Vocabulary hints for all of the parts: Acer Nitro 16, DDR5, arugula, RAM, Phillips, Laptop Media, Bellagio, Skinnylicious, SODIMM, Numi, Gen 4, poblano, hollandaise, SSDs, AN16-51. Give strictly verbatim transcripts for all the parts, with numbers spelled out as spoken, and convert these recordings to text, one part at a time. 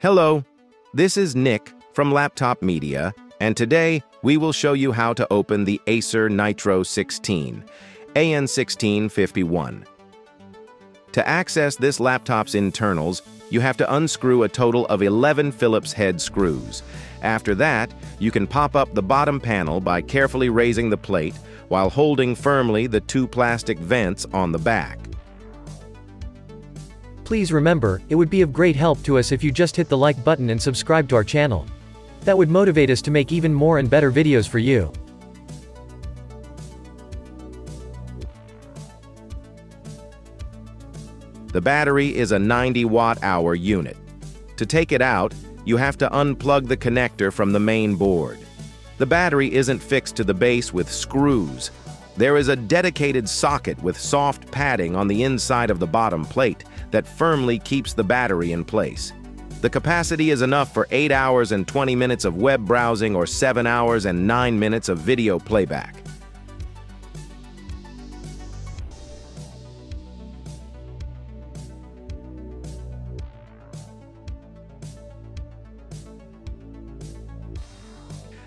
Hello, this is Nick from Laptop Media, and today we will show you how to open the Acer Nitro sixteen, A N sixteen fifty-one. To access this laptop's internals, you have to unscrew a total of eleven Phillips head screws. After that, you can pop up the bottom panel by carefully raising the plate while holding firmly the two plastic vents on the back. Please remember, it would be of great help to us if you just hit the like button and subscribe to our channel. That would motivate us to make even more and better videos for you. The battery is a ninety watt hour unit. To take it out, you have to unplug the connector from the main board. The battery isn't fixed to the base with screws. There is a dedicated socket with soft padding on the inside of the bottom plate that firmly keeps the battery in place. The capacity is enough for eight hours and twenty minutes of web browsing or seven hours and nine minutes of video playback.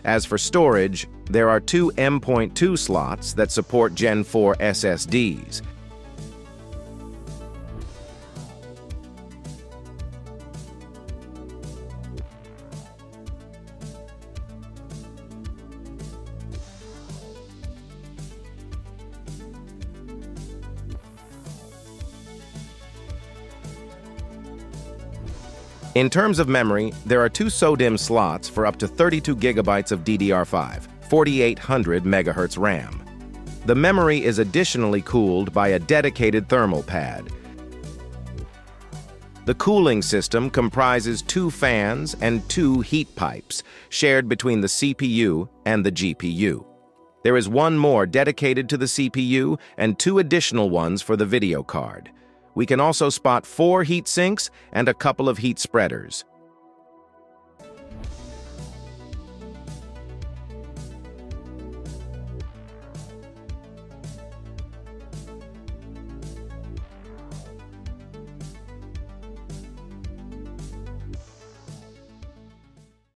As for storage, there are two M dot two slots that support Gen four S S Ds. In terms of memory, there are two SODIMM slots for up to thirty-two gigabytes of D D R five, forty-eight hundred megahertz RAM. The memory is additionally cooled by a dedicated thermal pad. The cooling system comprises two fans and two heat pipes, shared between the C P U and the G P U. There is one more dedicated to the C P U and two additional ones for the video card. We can also spot four heat sinks and a couple of heat spreaders.